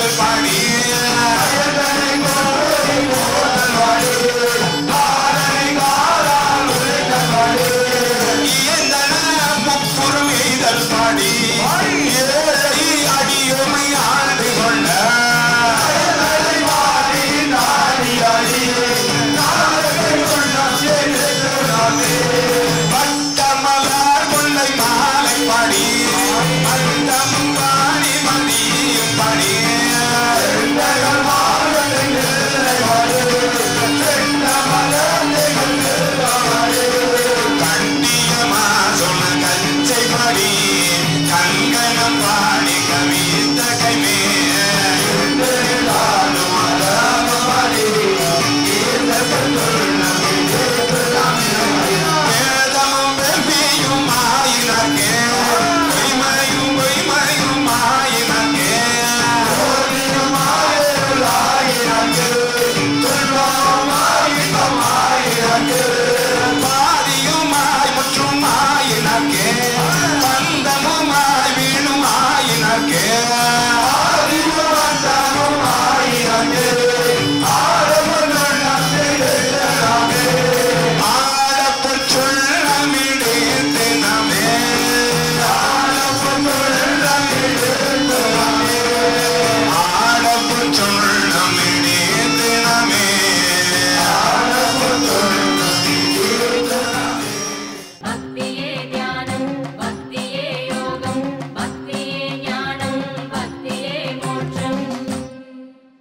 everybody.